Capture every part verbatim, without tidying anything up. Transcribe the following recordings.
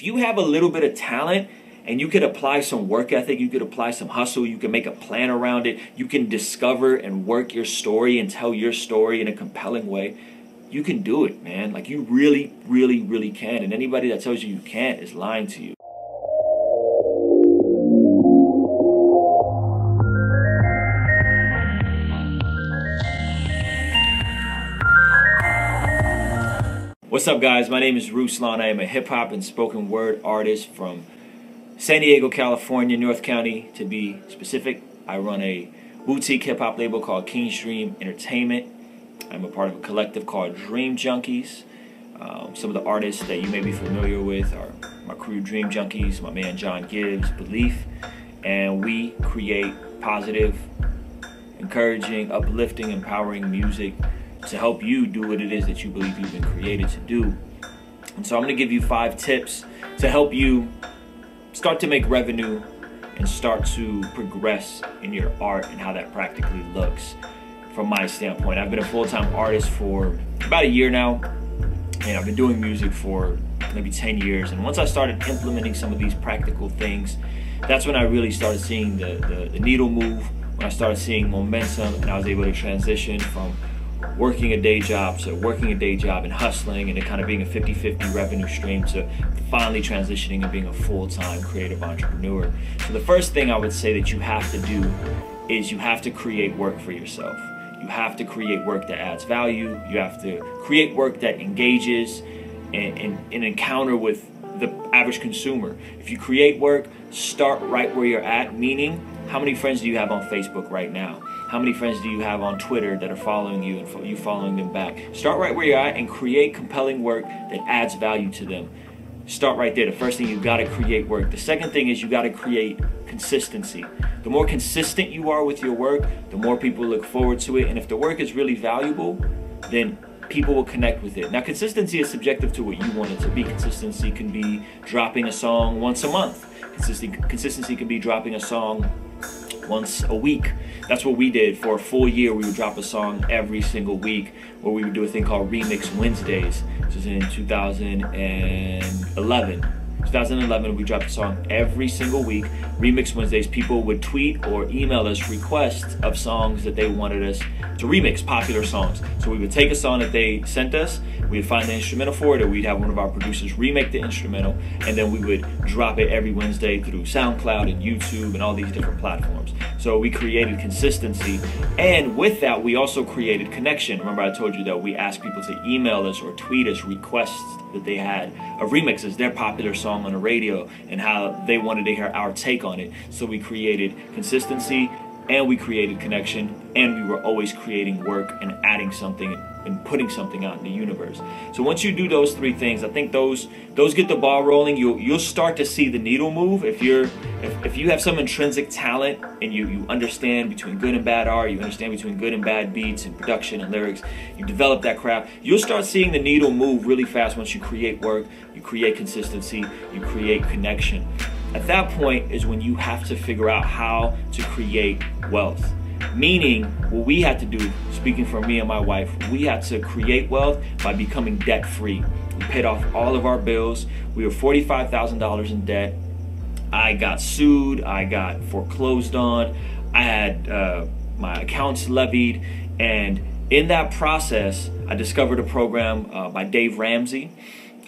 if you have a little bit of talent and you could apply some work ethic, you could apply some hustle, you can make a plan around it, you can discover and work your story and tell your story in a compelling way, you can do it, man. Like, you really, really, really can. And anybody that tells you you can't is lying to you. What's up, guys? My name is Ruslan. I am a hip-hop and spoken word artist from San Diego, California, North County, to be specific. I run a boutique hip-hop label called King's Dream Entertainment. I'm a part of a collective called Dream Junkies. Um, some of the artists that you may be familiar with are my crew Dream Junkies, my man John Gibbs, Belief, and we create positive, encouraging, uplifting, empowering music to help you do what it is that you believe you've been created to do. And so I'm gonna give you five tips to help you start to make revenue and start to progress in your art and how that practically looks from my standpoint. I've been a full-time artist for about a year now, and I've been doing music for maybe ten years. And once I started implementing some of these practical things, that's when I really started seeing the, the, the needle move, when I started seeing momentum, and I was able to transition from working a day job to working a day job and hustling, and it kind of being a fifty fifty revenue stream to finally transitioning and being a full-time creative entrepreneur. So the first thing I would say that you have to do is you have to create work for yourself. You have to create work that adds value. You have to create work that engages and, and, and encounter with the average consumer. If you create work, start right where you're at, meaning how many friends do you have on Facebook right now? How many friends do you have on Twitter that are following you and you following them back? Start right where you're at and create compelling work that adds value to them. Start right there. The first thing, you've got to create work. The second thing is you got to create consistency. The more consistent you are with your work, the more people look forward to it. And if the work is really valuable, then people will connect with it. Now, consistency is subjective to what you want it to be. Consistency can be dropping a song once a month. Consisten- consistency can be dropping a song once a week. That's what we did for a full year. We would drop a song every single week, or we would do a thing called Remix Wednesdays. This was in two thousand eleven. two thousand eleven, we dropped a song every single week. Remix Wednesdays, people would tweet or email us requests of songs that they wanted us to remix, popular songs. So we would take a song that they sent us, we'd find the instrumental for it, or we'd have one of our producers remake the instrumental, and then we would drop it every Wednesday through SoundCloud and YouTube and all these different platforms. So we created consistency, and with that, we also created connection. Remember, I told you that we asked people to email us or tweet us requests that they had of remixes, their popular songs on the radio, and how they wanted to hear our take on it. So we created consistency, and we created connection, and we were always creating work and adding something and putting something out in the universe. So once you do those three things, I think those those get the ball rolling. You'll you'll start to see the needle move. If you're if, if you have some intrinsic talent and you you understand between good and bad art, you understand between good and bad beats and production and lyrics, you develop that craft, you'll start seeing the needle move really fast once you create work, you create consistency, you create connection. At that point is when you have to figure out how to create wealth. Meaning, what we had to do, speaking for me and my wife, we had to create wealth by becoming debt-free. We paid off all of our bills. We were forty-five thousand dollars in debt. I got sued. I got foreclosed on. I had uh, my accounts levied. And in that process, I discovered a program uh, by Dave Ramsey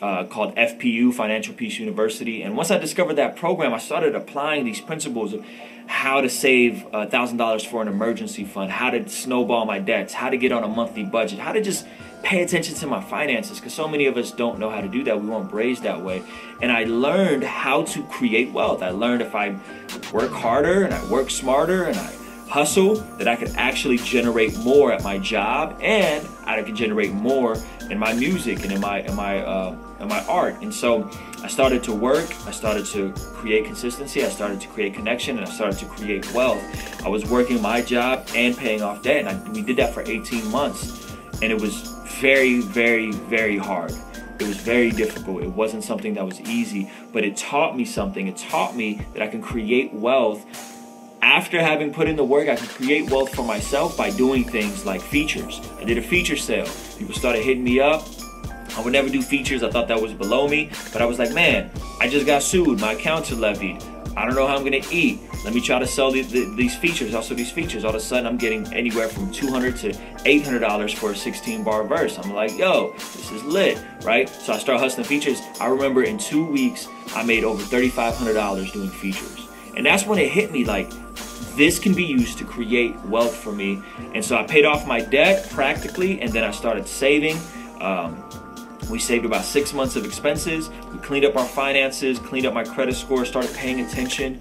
Uh, called F P U, Financial Peace University. And once I discovered that program, I started applying these principles of how to save one thousand dollars for an emergency fund, how to snowball my debts, how to get on a monthly budget, how to just pay attention to my finances, because so many of us don't know how to do that. We weren't raised that way. And I learned how to create wealth. I learned if I work harder and I work smarter and I hustle, that I could actually generate more at my job, and I could generate more in my music and in my in my uh, in my art. And so I started to work, I started to create consistency, I started to create connection, and I started to create wealth. I was working my job and paying off debt, and I, we did that for eighteen months, and it was very, very, very hard. It was very difficult. It wasn't something that was easy, but it taught me something. It taught me that I can create wealth. After having put in the work, I can create wealth for myself by doing things like features. I did a feature sale. People started hitting me up. I would never do features. I thought that was below me. But I was like, man, I just got sued. My accounts are levied. I don't know how I'm gonna eat. Let me try to sell these, these features. Also, these features. All of a sudden, I'm getting anywhere from two hundred to eight hundred dollars for a sixteen bar verse. I'm like, yo, this is lit, right? So I start hustling features. I remember in two weeks, I made over thirty-five hundred dollars doing features. And that's when it hit me, like, this can be used to create wealth for me. And so I paid off my debt practically, and then I started saving. Um, We saved about six months of expenses. We cleaned up our finances, cleaned up my credit score, started paying attention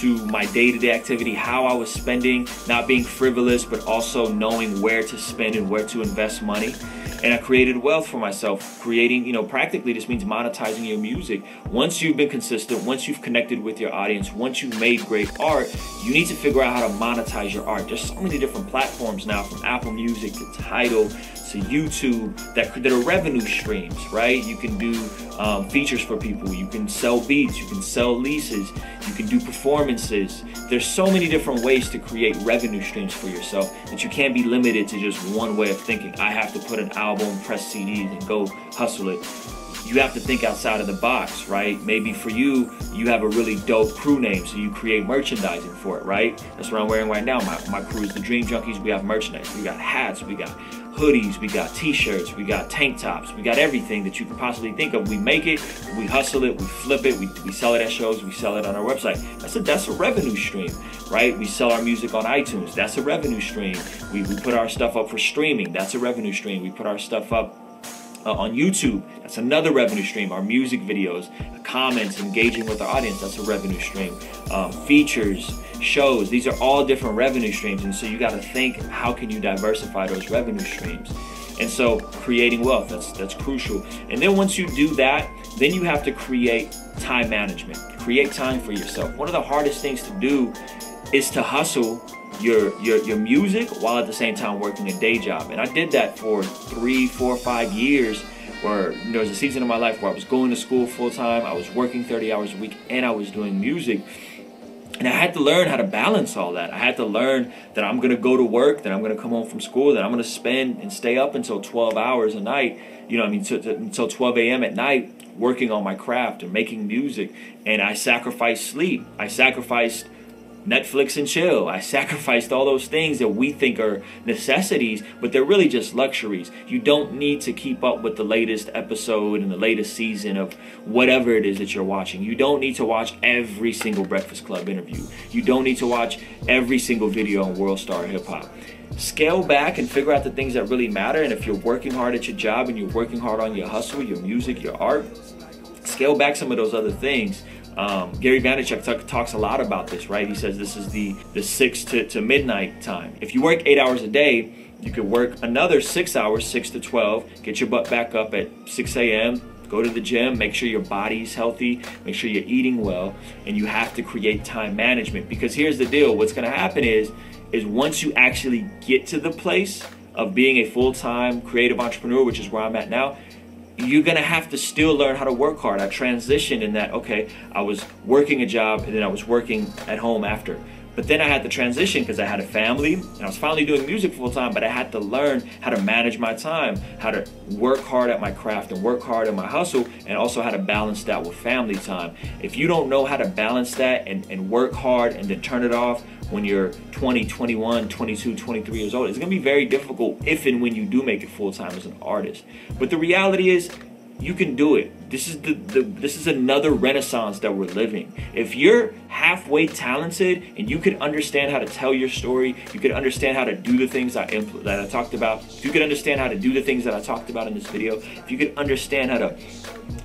to my day-to-day activity, how I was spending, not being frivolous, but also knowing where to spend and where to invest money. And I created wealth for myself. Creating, you know, practically this means monetizing your music. Once you've been consistent, once you've connected with your audience, once you've made great art, you need to figure out how to monetize your art. There's so many different platforms now, from Apple Music to Tidal to YouTube, that, that are revenue streams, right? You can do um, features for people, you can sell beats, you can sell leases, you can do performances. There's so many different ways to create revenue streams for yourself that you can't be limited to just one way of thinking. I have to put an album, press C Ds, and go hustle it. You have to think outside of the box, right? Maybe for you, you have a really dope crew name, so you create merchandising for it, right? That's what I'm wearing right now. My, my crew is the Dream Junkies. We have merchandise. We got hats. We got hoodies. We got t-shirts. We got tank tops. We got everything that you could possibly think of. We make it. We hustle it. We flip it. We, we sell it at shows. We sell it on our website. That's a, that's a revenue stream, right? We sell our music on iTunes. That's a revenue stream. We, we put our stuff up for streaming. That's a revenue stream. We put our stuff up Uh, on YouTube, that's another revenue stream. Our music videos, comments, engaging with our audience, that's a revenue stream. Um, features, shows, these are all different revenue streams. And so you got to think, how can you diversify those revenue streams? And so creating wealth, that's, that's crucial. And then once you do that, then you have to create time management, create time for yourself. One of the hardest things to do is to hustle Your, your your music while at the same time working a day job. And I did that for three, four, five years where you know, there was a season of my life where I was going to school full time, I was working thirty hours a week, and I was doing music. And I had to learn how to balance all that. I had to learn that I'm going to go to work, that I'm going to come home from school, that I'm going to spend and stay up until twelve hours a night, you know what I mean, to, to, until twelve a m at night working on my craft and making music. And I sacrificed sleep. I sacrificed Netflix and chill. I sacrificed all those things that we think are necessities, but they're really just luxuries. You don't need to keep up with the latest episode and the latest season of whatever it is that you're watching. You don't need to watch every single Breakfast Club interview. You don't need to watch every single video on World Star Hip Hop. Scale back and figure out the things that really matter. And if you're working hard at your job and you're working hard on your hustle, your music, your art, scale back some of those other things. Um, Gary Vaynerchuk t- talks a lot about this, right? He says this is the, the six to, to midnight time. If you work eight hours a day, you could work another six hours, six to twelve, get your butt back up at six a m, go to the gym, make sure your body's healthy, make sure you're eating well, and you have to create time management. Because here's the deal, what's gonna happen is, is once you actually get to the place of being a full-time creative entrepreneur, which is where I'm at now, you're gonna have to still learn how to work hard. I transitioned in that, okay, I was working a job and then I was working at home after. But then I had to transition because I had a family and I was finally doing music full time, but I had to learn how to manage my time, how to work hard at my craft and work hard at my hustle, and also how to balance that with family time. If you don't know how to balance that and, and work hard and then turn it off when you're twenty, twenty-one, twenty-two, twenty-three years old, it's gonna be very difficult if and when you do make it full time as an artist. But the reality is, you can do it. This is the, the this is another renaissance that we're living. If you're halfway talented and you could understand how to tell your story, you could understand how to do the things I impl- that I talked about, if you could understand how to do the things that I talked about in this video, if you could understand how to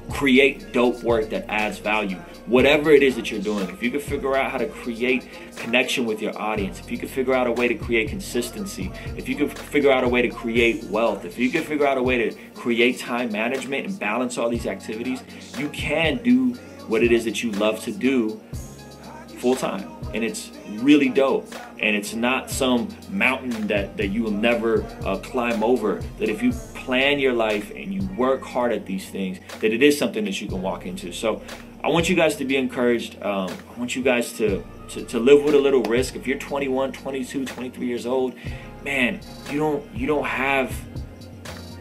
create dope work that adds value, whatever it is that you're doing, if you could figure out how to create connection with your audience, if you could figure out a way to create consistency, if you could figure out a way to create wealth, if you could figure out a way to create time management and balance all these activities, you can do what it is that you love to do full time. And it's really dope. And it's not some mountain that, that you will never uh, climb over, that if you plan your life and you work hard at these things, that it is something that you can walk into. So I want you guys to be encouraged. Um, I want you guys to, to, to live with a little risk. If you're twenty-one, twenty-two, twenty-three years old, man, you don't, you don't have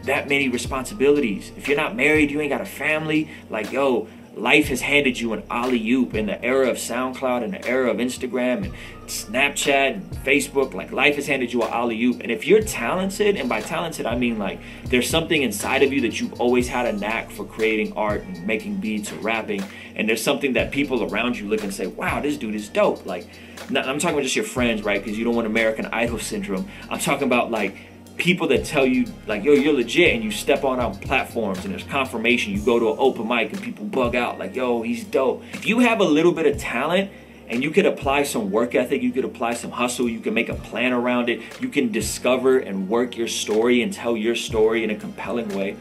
that many responsibilities. If you're not married, you ain't got a family. Like, yo, life has handed you an alley-oop in the era of SoundCloud and the era of Instagram and Snapchat and Facebook. Like, life has handed you an alley-oop. And if you're talented, and by talented, I mean, like, there's something inside of you that you've always had a knack for creating art and making beats or rapping. And there's something that people around you look and say, wow, this dude is dope. Like, not, I'm talking about just your friends, right? Because you don't want American Idol syndrome. I'm talking about, like, people that tell you, like, yo, you're legit, and you step on out platforms and there's confirmation. You go to an open mic and people bug out, like, yo, he's dope. If you have a little bit of talent and you could apply some work ethic, you could apply some hustle, you can make a plan around it, you can discover and work your story and tell your story in a compelling way,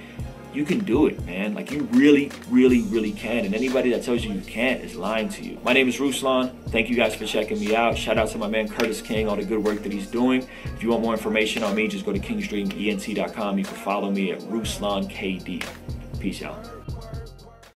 you can do it, man. Like, you really, really, really can. And anybody that tells you you can't is lying to you. My name is Ruslan. Thank you guys for checking me out. Shout out to my man Curtis King, all the good work that he's doing. If you want more information on me, just go to kings dream ent dot com. You can follow me at Ruslan K D. Peace out.